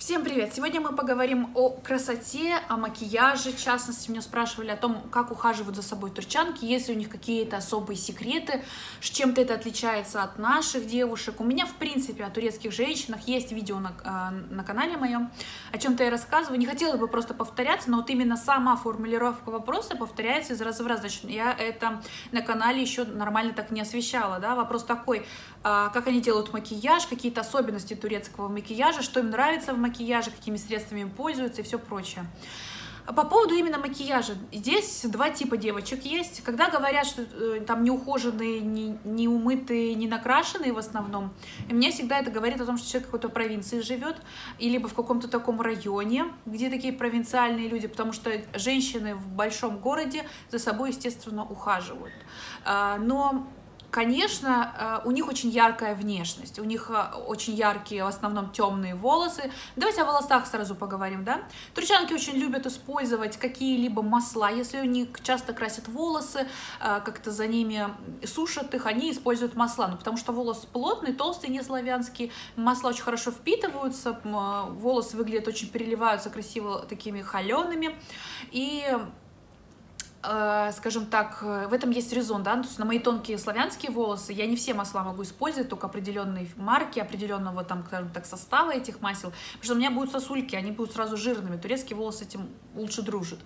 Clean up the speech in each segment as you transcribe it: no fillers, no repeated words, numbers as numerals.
Всем привет! Сегодня мы поговорим о красоте, о макияже. В частности, меня спрашивали о том, как ухаживают за собой турчанки, есть ли у них какие-то особые секреты, чем-то это отличается от наших девушек. У меня, в принципе, о турецких женщинах есть видео на канале моем, о чем-то я рассказываю. Не хотела бы просто повторяться, но вот именно сама формулировка вопроса повторяется из раза в раз. Значит, я это на канале еще нормально так не освещала. Да? Вопрос такой, как они делают макияж, какие-то особенности турецкого макияжа, что им нравится в макияже, какими средствами пользуются и все прочее. По поводу именно макияжа. Здесь два типа девочек есть. Когда говорят, что там неухоженные, не умытые, не накрашенные в основном, мне всегда это говорит о том, что человек в какой-то провинции живет, или либо в каком-то таком районе, где такие провинциальные люди, потому что женщины в большом городе за собой, естественно, ухаживают. Но конечно, у них очень яркая внешность, у них очень яркие, в основном темные волосы. Давайте о волосах сразу поговорим, да? Турчанки очень любят использовать какие-либо масла, если у них часто красят волосы, как-то за ними сушат их, они используют масла, ну, потому что волос плотный, толстый, не славянский, масла очень хорошо впитываются, волосы выглядят очень, переливаются красиво такими холеными, и скажем так, в этом есть резон, да, то есть на мои тонкие славянские волосы я не все масла могу использовать, только определенные марки, определенного там, скажем так, состава этих масел, потому что у меня будут сосульки, они будут сразу жирными, турецкий волос с этим лучше дружит.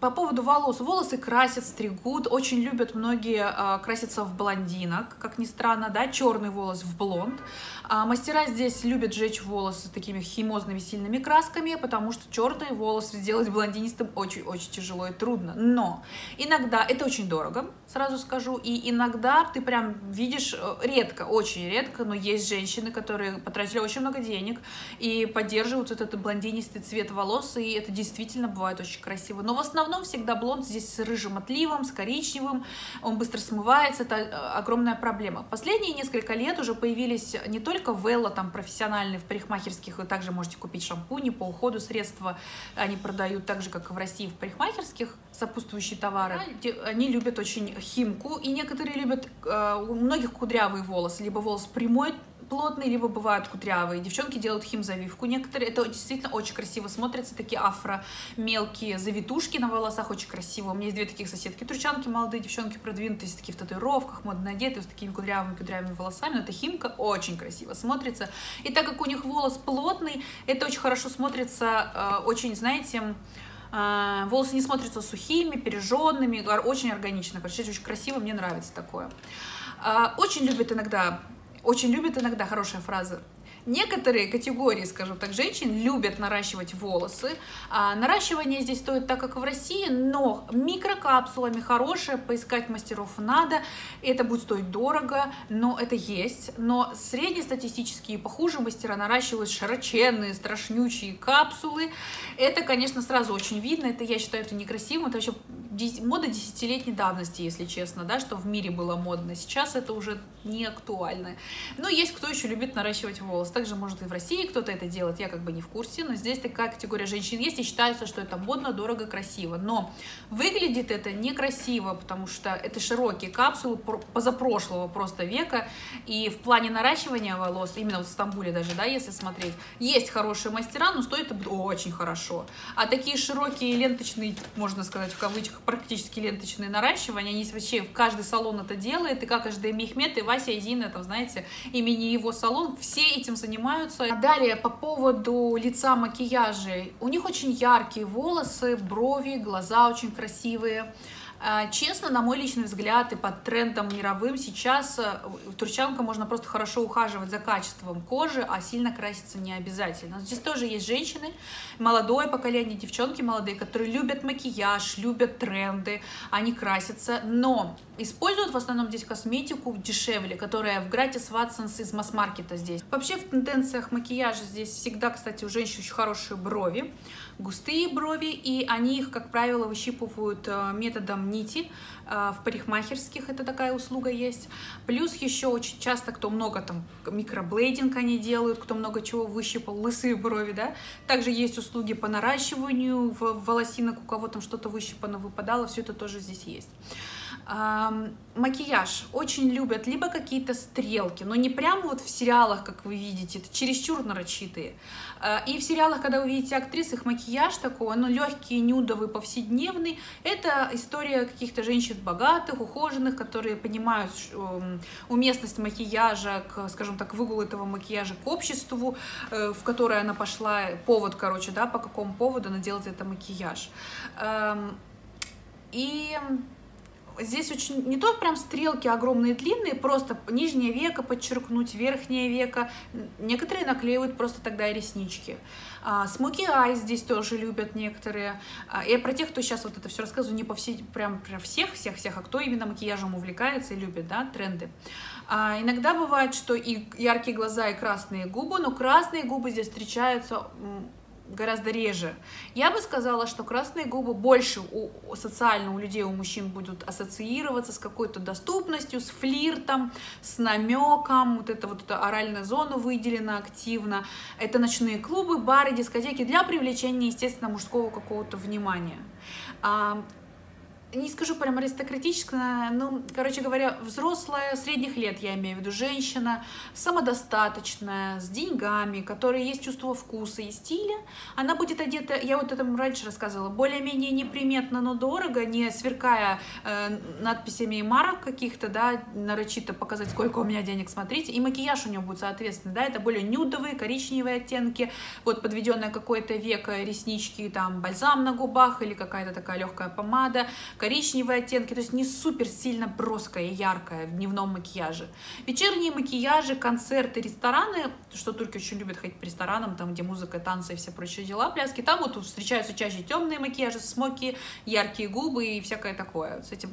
По поводу волос. Волосы красят, стригут. Очень любят многие краситься в блондинок, как ни странно, да, черный волос в блонд. Мастера здесь любят жечь волосы такими химозными сильными красками, потому что черный волос сделать блондинистым очень-очень тяжело и трудно. Но иногда это очень дорого, сразу скажу, и иногда ты прям видишь редко, очень редко, но есть женщины, которые потратили очень много денег и поддерживают этот блондинистый цвет волос, и это действительно бывает очень красиво. Но в основном всегда блонд здесь с рыжим отливом, с коричневым, он быстро смывается, это огромная проблема. Последние несколько лет уже появились не только Велла, там профессиональные в парикмахерских, вы также можете купить шампуни по уходу, средства они продают так же, как и в России в парикмахерских, сопутствующие товары. Они любят очень химку, и некоторые любят, у многих кудрявые волосы, либо волос прямой, плотные, либо бывают кудрявые. Девчонки делают химзавивку. Некоторые, это действительно очень красиво смотрятся, такие афро мелкие завитушки на волосах, очень красиво. У меня есть две таких соседки, турчанки, молодые девчонки продвинутые, такие в татуировках, модно одетые, с такими кудрявыми волосами. Но эта химка очень красиво смотрится. И так как у них волос плотный, это очень хорошо смотрится, очень, знаете, волосы не смотрятся сухими, пережженными, очень органично. Короче, очень красиво, мне нравится такое. Очень любят иногда, хорошая фраза. Некоторые категории, скажем так, женщин любят наращивать волосы. Наращивание здесь стоит так, как в России, но микрокапсулами хорошее, поискать мастеров надо. Это будет стоить дорого, но это есть. Но среднестатистические и похуже мастера наращивают широченные, страшнючие капсулы. Это, конечно, сразу очень видно. Это, я считаю, это некрасиво. Это вообще мода десятилетней давности, если честно, да, что в мире было модно. Сейчас это уже не актуально. Но есть кто еще любит наращивать волосы. Также, может, и в России кто-то это делает, я как бы не в курсе, но здесь такая категория женщин есть, и считается, что это модно, дорого, красиво. Но выглядит это некрасиво, потому что это широкие капсулы позапрошлого просто века, и в плане наращивания волос, именно вот в Стамбуле даже, да, если смотреть, есть хорошие мастера, но стоит это очень хорошо. А такие широкие ленточные, можно сказать, в кавычках, практически ленточные наращивания, они вообще в каждый салон это делает, и как каждый Мехмед, и Вася, и Зина, там, знаете, имени его салон, все этим занимаются. Далее, по поводу лица, макияжа. У них очень яркие волосы, брови, глаза очень красивые. Честно, на мой личный взгляд, и под трендом мировым сейчас турчанка можно просто хорошо ухаживать за качеством кожи, а сильно краситься не обязательно. Здесь тоже есть женщины, молодое поколение, девчонки молодые, которые любят макияж, любят тренды, они красятся, но используют в основном здесь косметику дешевле, которая в Gratis, Watsons из масс-маркета здесь. Вообще в тенденциях макияжа здесь всегда, кстати, у женщин очень хорошие брови, густые брови, и они их, как правило, выщипывают методом нити, в парикмахерских это такая услуга есть. Плюс еще очень часто, кто много там микроблейдинг они делают, кто много чего выщипал, лысые брови, да. Также есть услуги по наращиванию волосинок, у кого там что-то выщипано, выпадало, все это тоже здесь есть. Макияж очень любят либо какие-то стрелки, но не прям вот в сериалах, как вы видите, это чересчур нарочитые. И в сериалах, когда вы видите актрис, их макияж такой, ну, легкий, нюдовый, повседневный. Это история каких-то женщин богатых, ухоженных, которые понимают уместность макияжа, скажем так, выгул этого макияжа к обществу, в которое она пошла, повод, короче, да, по какому поводу она делает этот макияж. И здесь очень не то прям стрелки огромные длинные, просто нижнее веко подчеркнуть, верхнее веко. Некоторые наклеивают просто тогда и реснички. Смоки ай здесь тоже любят некоторые. Я про тех, кто сейчас вот это все рассказываю, не по всей, прям про всех, а кто именно макияжем увлекается и любит, да, тренды. Иногда бывает, что и яркие глаза, и красные губы, но красные губы здесь встречаются гораздо реже. Я бы сказала, что красные губы больше социально у людей, у мужчин будут ассоциироваться с какой-то доступностью, с флиртом, с намеком. Вот эта оральная зона выделена активно. Это ночные клубы, бары, дискотеки для привлечения, естественно, мужского какого-то внимания. Не скажу прям аристократично, но, короче говоря, взрослая, средних лет, я имею в виду, женщина, самодостаточная, с деньгами, которая есть чувство вкуса и стиля, она будет одета, я вот это раньше рассказывала, более-менее неприметно, но дорого, не сверкая надписями и марок каких-то, да, нарочито показать, сколько у меня денег, смотрите, и макияж у нее будет соответственно, да, это более нюдовые, коричневые оттенки, вот подведенное какое-то веко, реснички, там, бальзам на губах или какая-то такая легкая помада, коричневые оттенки, то есть не супер сильно броская и яркая в дневном макияже. Вечерние макияжи, концерты, рестораны, что турки очень любят ходить по ресторанам, там где музыка, танцы и все прочие дела, пляски, там вот встречаются чаще темные макияжи, смоки, яркие губы и всякое такое, с этим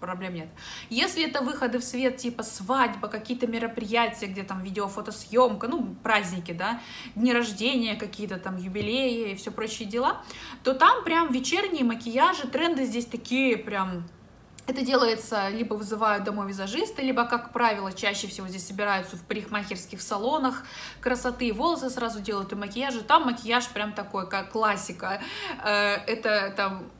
проблем нет. Если это выходы в свет типа свадьба, какие-то мероприятия, где там видео-фотосъемка, ну, праздники, да, дни рождения, какие-то там юбилеи и все прочие дела, то там прям вечерние макияжи, тренды здесь такие прям. Это делается, либо вызывают домой визажисты, либо, как правило, чаще всего здесь собираются в парикмахерских салонах красоты, волосы сразу делают и макияжи. Там макияж прям такой, как классика. Это там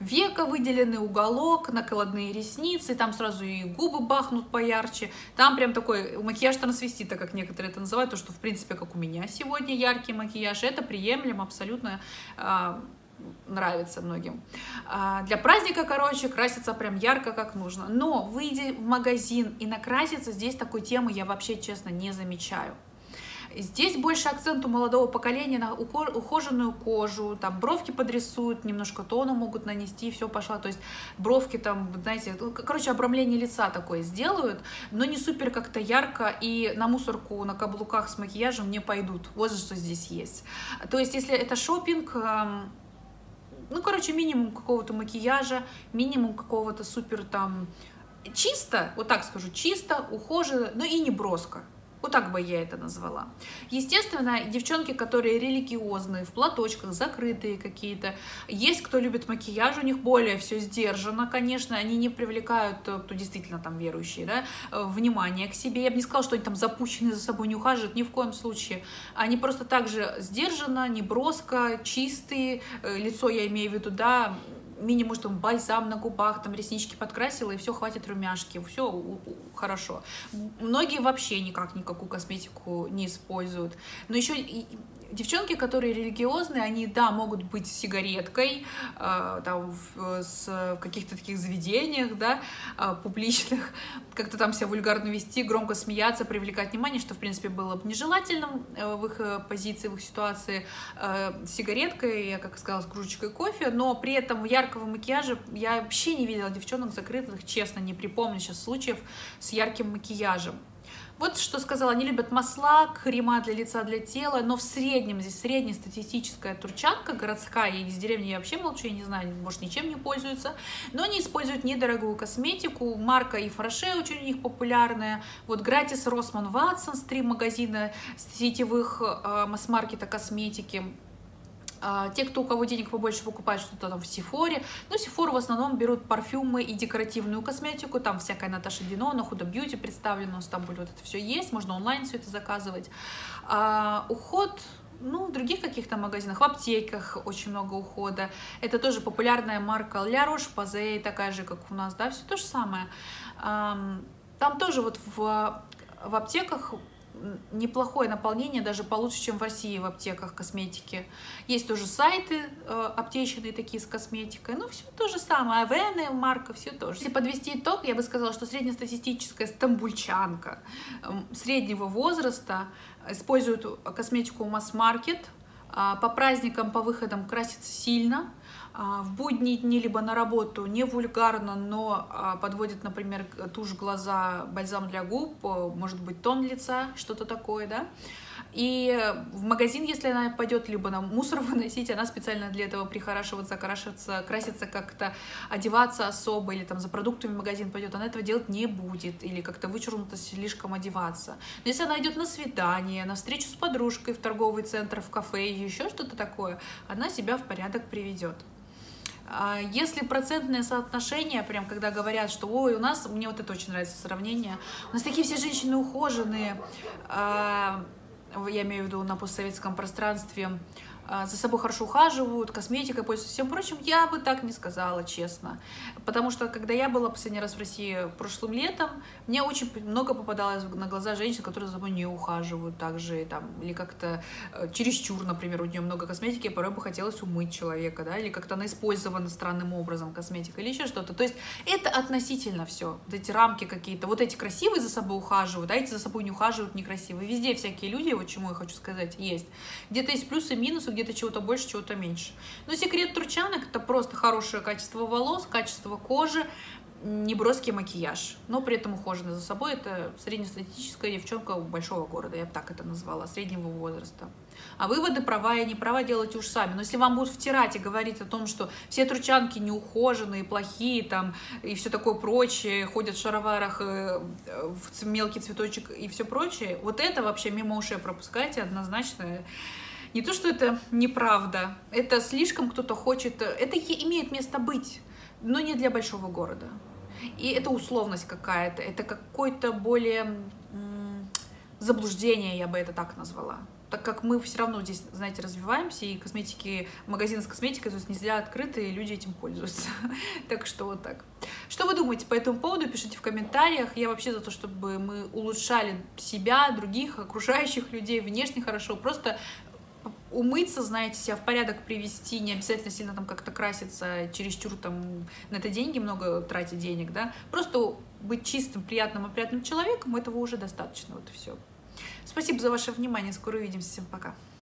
века выделенный уголок, накладные ресницы, там сразу и губы бахнут поярче, там прям такой макияж трансвестита, как некоторые это называют, то, что в принципе, как у меня сегодня, яркий макияж, это приемлемо, абсолютно нравится многим. Для праздника, короче, краситься прям ярко, как нужно, но выйди в магазин и накраситься, здесь такой темы я вообще, честно, не замечаю. Здесь больше акцент у молодого поколения на ухоженную кожу, там бровки подрисуют, немножко тона могут нанести, все пошло, то есть бровки там, знаете, короче, обрамление лица такое сделают, но не супер как-то ярко и на мусорку, на каблуках с макияжем не пойдут, вот что здесь есть. То есть если это шопинг, ну, короче, минимум какого-то макияжа, минимум какого-то супер там чисто, вот так скажу, чисто, ухоженно, но и не броско. Вот так бы я это назвала. Естественно, девчонки, которые религиозные, в платочках, закрытые какие-то. Есть, кто любит макияж, у них более все сдержано, конечно. Они не привлекают, кто действительно там верующий, да, внимание к себе. Я бы не сказала, что они там запущены за собой, не ухаживают, ни в коем случае. Они просто так же сдержанно, неброско, чистые. Лицо, я имею в виду, да, минимум, что бальзам на губах, там реснички подкрасила, и все, хватит румяшки, все хорошо. Многие вообще никакую косметику не используют. Но еще девчонки, которые религиозные, они, да, могут быть с сигареткой, там, в каких-то таких заведениях, да, публичных, как-то там себя вульгарно вести, громко смеяться, привлекать внимание, что, в принципе, было бы нежелательным в их позиции, в их ситуации, с сигареткой, я, как сказала, с кружечкой кофе, но при этом яркого макияжа я вообще не видела девчонок закрытых, честно, не припомню сейчас случаев с ярким макияжем. Вот что сказала, они любят масла, крема для лица, для тела, но в среднем здесь среднестатистическая турчанка, городская, я из деревни, я вообще молчу, я не знаю, может, ничем не пользуются, но они используют недорогую косметику, марка Ифроше очень у них популярная, вот Gratis, Росман, Watsons, 3 магазина сетевых масс-маркета косметики. Те, кто у кого денег побольше, покупают что-то там в Sephora. Но Sephora в основном берут парфюмы и декоративную косметику. Там всякая Наташа Дино, на Худо Бьюти представлена, в Стамбуле вот это все есть. Можно онлайн все это заказывать. Уход ну, в других каких-то магазинах, в аптеках очень много ухода. Это тоже популярная марка La Roche-Posay, такая же, как у нас, да, все то же самое. Там тоже вот в аптеках неплохое наполнение, даже получше, чем в России в аптеках косметики. Есть тоже сайты аптечные такие с косметикой, ну все то же самое, Avene, марка, все то же. Если подвести итог, я бы сказала, что среднестатистическая стамбульчанка среднего возраста использует косметику масс-маркет, по праздникам, по выходам красится сильно, в будние дни либо на работу не вульгарно, но подводит, например, тушь глаза, бальзам для губ, может быть, тон лица, что-то такое, да. И в магазин, если она пойдет, либо на мусор выносить, она специально для этого прихорашиваться, краситься как-то, одеваться особо, или там за продуктами в магазин пойдет, она этого делать не будет, или как-то вычурнуто слишком одеваться. Но если она идет на свидание, на встречу с подружкой в торговый центр, в кафе, еще что-то такое, она себя в порядок приведет. Если процентное соотношение, прям когда говорят, что ой, у нас, мне вот это очень нравится сравнение, у нас такие все женщины ухоженные, я имею в виду на постсоветском пространстве, за собой хорошо ухаживают, косметикой пользуются, всем прочим, я бы так не сказала, честно. Потому что, когда я была последний раз в России прошлым летом, мне очень много попадалось на глаза женщин, которые за собой не ухаживают также, там, или как-то чересчур, например, у нее много косметики, порой бы хотелось умыть человека, да, или как-то она использована странным образом, косметика, или еще что-то. То есть это относительно все, вот эти рамки какие-то, вот эти красивые за собой ухаживают, а эти за собой не ухаживают, некрасивые. Везде всякие люди, вот чему я хочу сказать, есть. Где-то есть плюсы, минусы, где-то чего-то больше, чего-то меньше. Но секрет тручанок — это просто хорошее качество волос, качество кожи, неброский макияж, но при этом ухожена за собой. Это среднестатистическая девчонка большого города, я бы так это назвала, среднего возраста. А выводы, права и не права, делайте уж сами. Но если вам будут втирать и говорить о том, что все тручанки неухоженные, плохие там и все такое прочее, ходят в шароварах, в мелкий цветочек и все прочее, вот это вообще мимо ушей пропускайте однозначно. Не то, что это неправда, это слишком кто-то хочет, это имеет место быть, но не для большого города. И это условность какая-то, это какое-то более заблуждение, я бы это так назвала. Так как мы все равно здесь, знаете, развиваемся, и косметики, магазины с косметикой здесь не зря открыты, и люди этим пользуются. Так что вот так. Что вы думаете по этому поводу, пишите в комментариях. Я вообще за то, чтобы мы улучшали себя, других, окружающих людей, внешне хорошо, просто умыться, знаете, себя в порядок привести, не обязательно сильно там как-то краситься, чересчур там на это деньги много тратить денег, да, просто быть чистым, приятным и приятным человеком, этого уже достаточно, вот и все. Спасибо за ваше внимание, скоро увидимся, всем пока.